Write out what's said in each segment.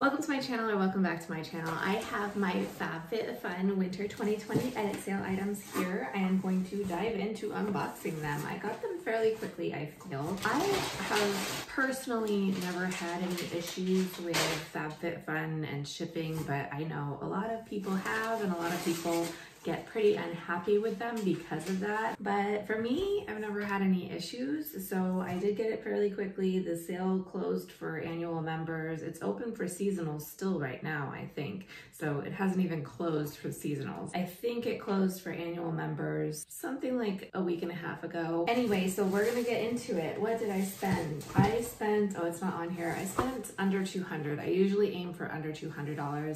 Welcome to my channel, or welcome back to my channel. I have my FabFitFun Winter 2020 edit sale items here. I am going to dive into unboxing them. I got them fairly quickly, I feel. I have personally never had any issues with FabFitFun and shipping, but I know a lot of people have, and a lot of people get pretty unhappy with them because of that. But for me, I've never had any issues, so I did get it fairly quickly. The sale closed for annual members. It's open for seasonals still right now, I think, so it hasn't even closed for seasonals. I think it closed for annual members something like a week and a half ago. Anyway, so we're gonna get into it. What did I spend? I spent, oh, it's not on here, I spent under $200. I usually aim for under $200,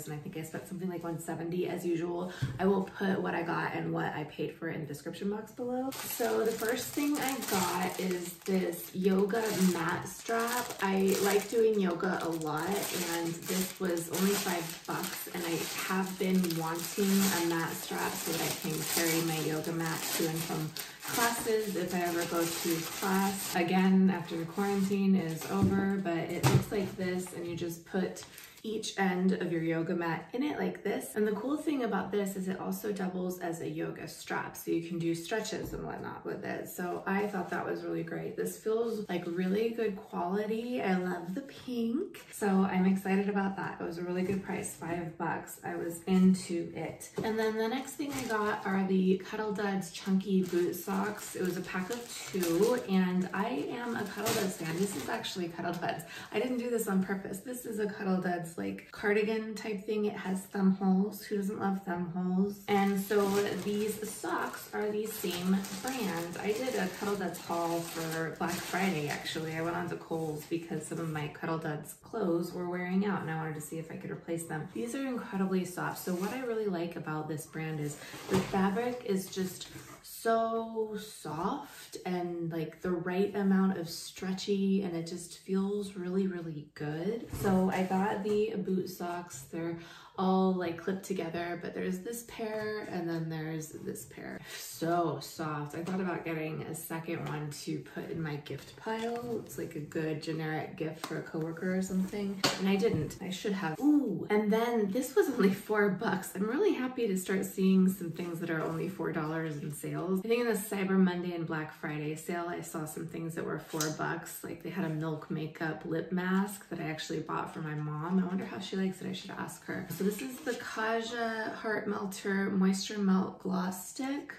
and I think I spent something like $170 as usual. I will put what I got and what I paid for it in the description box below. So the first thing I got is this yoga mat strap. I like doing yoga a lot, and this was only $5, and I have been wanting a mat strap so that I can carry my yoga mat to and from classes if I ever go to class again after the quarantine is over. But it looks like this, and you just put each end of your yoga mat in it like this. And the cool thing about this is it also doubles as a yoga strap, so you can do stretches and whatnot with it. So I thought that was really great. This feels like really good quality. I love the pink, so I'm excited about that. It was a really good price, $5. I was into it. And then the next thing I got are the Cuddle Duds Chunky Boot Socks. It was a pack of 2, and I am a Cuddle Duds fan. This is actually Cuddle Duds. I didn't do this on purpose. This is a Cuddle Duds like cardigan type thing. It has thumb holes. Who doesn't love thumb holes? And so these socks are the same brand. I did a Cuddle Duds haul for Black Friday, actually. I went on to Kohl's because some of my Cuddle Duds clothes were wearing out, and I wanted to see if I could replace them. These are incredibly soft. So what I really like about this brand is the fabric is just so soft and like the right amount of stretchy, and it just feels really, really good. So I got the boot socks. They're all like clipped together, but there's this pair and then there's this pair. So soft. I thought about getting a second one to put in my gift pile. It's like a good generic gift for a coworker or something, and I didn't. I should have. Ooh, and then this was only $4. I'm really happy to start seeing some things that are only $4 in sales. I think in the Cyber Monday and Black Friday sale, I saw some things that were $4. Like they had a Milk Makeup lip mask that I actually bought for my mom. I wonder how she likes it. I should ask her. So this is the Kaja Heart Melter Moisture Melt Gloss Stick.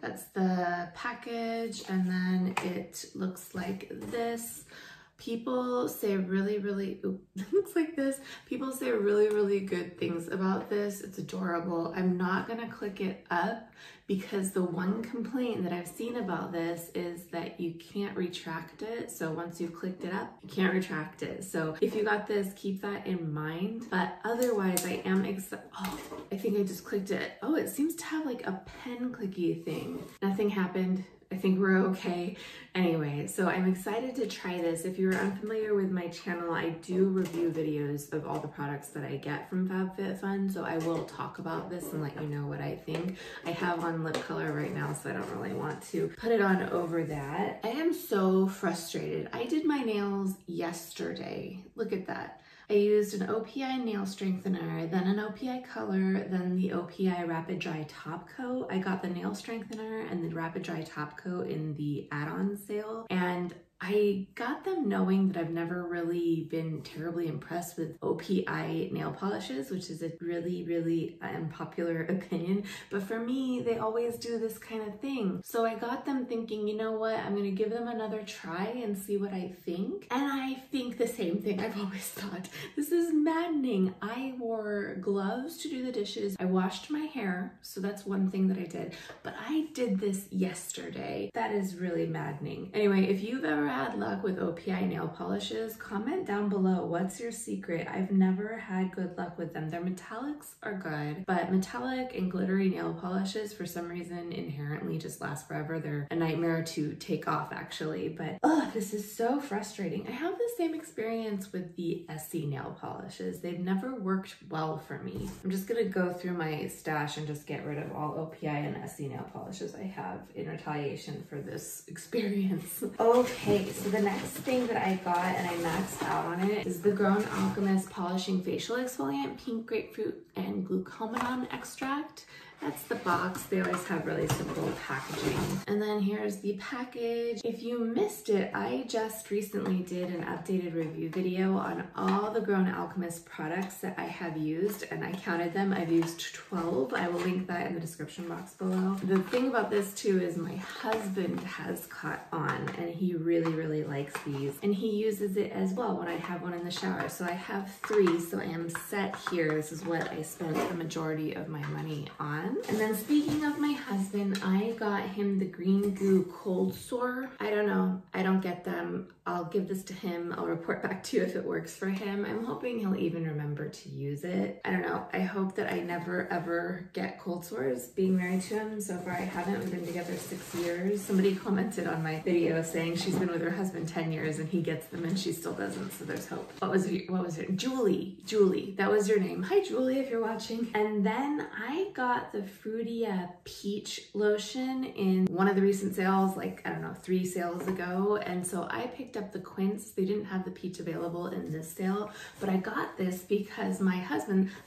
That's the package, and then it looks like this. People say really, really good things about this. It's adorable. I'm not gonna click it up because the one complaint that I've seen about this is that you can't retract it. So once you've clicked it up, you can't retract it. So if you got this, keep that in mind. But otherwise, I am excited. Oh, I think I just clicked it. Oh, it seems to have like a pen clicky thing. Nothing happened. I think we're okay. Anyway, so I'm excited to try this. If you're unfamiliar with my channel, I do review videos of all the products that I get from FabFitFun, so I will talk about this and let you know what I think. I have on lip color right now, so I don't really want to put it on over that. I am so frustrated. I did my nails yesterday. Look at that. I used an OPI nail strengthener, then an OPI color, then the OPI Rapid Dry Top Coat. I got the nail strengthener and the Rapid Dry Top Coat in the add-on sale, and I got them knowing that I've never really been terribly impressed with OPI nail polishes, which is a really, really unpopular opinion. But for me, they always do this kind of thing. So I got them thinking, you know what, I'm gonna give them another try and see what I think. And I think the same thing I've always thought. This is maddening. I wore gloves to do the dishes. I washed my hair, so that's one thing that I did. But I did this yesterday. That is really maddening. Anyway, if you've ever had luck with OPI nail polishes, comment down below. What's your secret? I've never had good luck with them. Their metallics are good, but metallic and glittery nail polishes, for some reason, inherently just last forever. They're a nightmare to take off, actually. But oh, this is so frustrating. I have the same experience with the Essie nail polishes. They've never worked well for me. I'm just gonna go through my stash and just get rid of all OPI and Essie nail polishes I have in retaliation for this experience. Okay. Okay, so the next thing that I got and I maxed out on it is the Grown Alchemist Polishing Facial Exfoliant, Pink Grapefruit and Glucomannan Extract. That's the box. They always have really simple packaging. And then here's the package. If you missed it, I just recently did an updated review video on all the Grown Alchemist products that I have used, and I counted them. I've used 12. I will link that in the description box below. The thing about this too is my husband has caught on, and he really, really likes these, and he uses it as well when I have one in the shower. So I have 3, so I am set here. This is what I spent the majority of my money on. And then speaking of my husband, I got him the Green Goo Cold Sore. I don't know. I don't get them. I'll give this to him. I'll report back to you if it works for him. I'm hoping he'll even remember to use it. I don't know. I hope that I never ever get cold sores being married to him. So far I haven't. We've been together 6 years. Somebody commented on my video saying she's been with her husband 10 years and he gets them and she still doesn't. So there's hope. What was it? Julie. That was your name. Hi, Julie, if you're watching. And then I got the Frudia peach lotion in one of the recent sales, like, I don't know, 3 sales ago. And so I picked up the quince. They didn't have the peach available in this sale, but I got this because I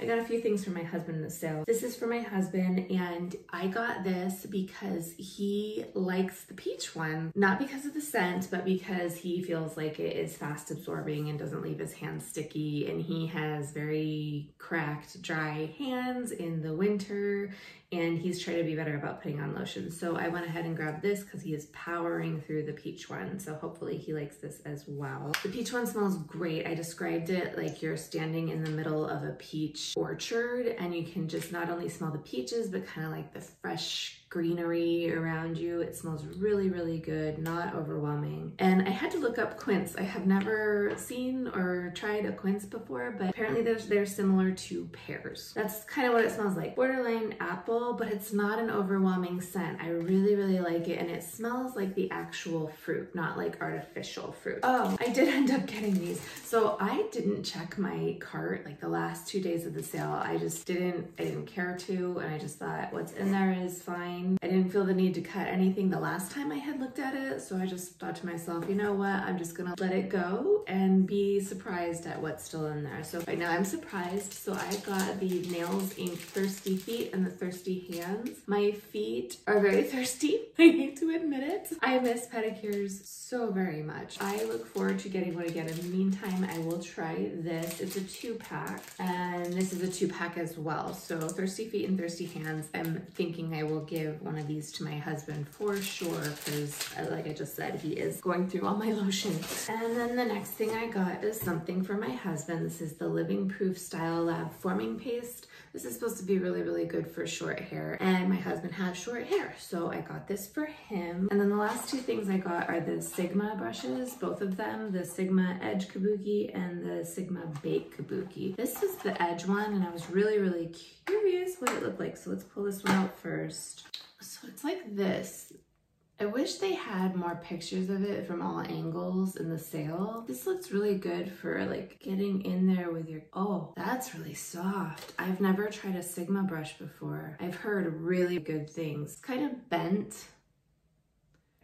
got a few things for my husband in the sale. This is for my husband, and I got this because he likes the peach one, not because of the scent, but because he feels like it is fast absorbing and doesn't leave his hands sticky. And he has very cracked, dry hands in the winter, and he's trying to be better about putting on lotion. So I went ahead and grabbed this because he is powering through the peach one. So hopefully he likes this as well. The peach one smells great. I described it like you're standing in the middle of a peach orchard, and you can just not only smell the peaches, but kind of like the fresh greenery around you. It smells really, really good, not overwhelming. And I had to look up quince. I have never seen or tried a quince before, but apparently they're similar to pears. That's kind of what it smells like. Borderline apple, but it's not an overwhelming scent. I really, really like it, and it smells like the actual fruit, not like artificial fruit. Oh, I did end up getting these. So I didn't check my cart like the last 2 days of the sale. I didn't care to, and I just thought what's in there is fine. I didn't feel the need to cut anything the last time I had looked at it, so I just thought to myself, you know what, I'm just gonna let it go and be surprised at what's still in there. So right now I'm surprised. So I got the Nails Inc. Thirsty Feet and the Thirsty Hands. My feet are very thirsty, I hate to admit it. I miss pedicures so very much. I look forward to getting one again. In the meantime, I will try this. It's a 2-pack, and this is a 2-pack as well. So Thirsty Feet and Thirsty Hands, I'm thinking I will give one of these to my husband for sure, because like I just said, he is going through all my lotions. And then the next thing I got is something for my husband. This is the Living Proof Style Lab Forming Paste. This is supposed to be really, really good for short hair, and my husband has short hair, so I got this for him. And then the last 2 things I got are the Sigma brushes, both of them, the Sigma Edge Kabuki and the Sigma Bake Kabuki. This is the Edge one, and I was really, really curious what it looked like, so let's pull this one out first. So it's like this. I wish they had more pictures of it from all angles in the sale. This looks really good for like getting in there with your... Oh, that's really soft. I've never tried a Sigma brush before. I've heard really good things. It's kind of bent.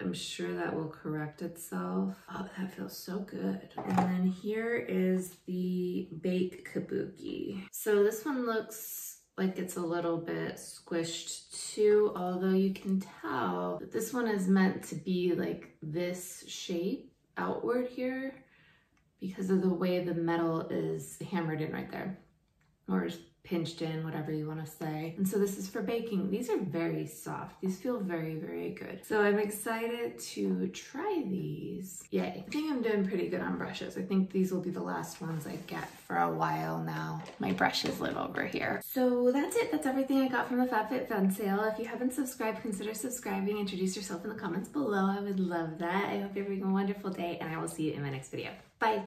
I'm sure that will correct itself. Oh, that feels so good. And then here is the Bake Kabuki. So this one looks like it's a little bit squished too, although you can tell that this one is meant to be like this shape outward here because of the way the metal is hammered in right there, or pinched in, whatever you want to say. And so this is for baking. These are very soft. These feel very, very good. So I'm excited to try these. Yay. I think I'm doing pretty good on brushes. I think these will be the last ones I get for a while now. My brushes live over here. So that's it. That's everything I got from the FabFitFun sale. If you haven't subscribed, consider subscribing. Introduce yourself in the comments below. I would love that. I hope you're having a wonderful day, and I will see you in my next video. Bye.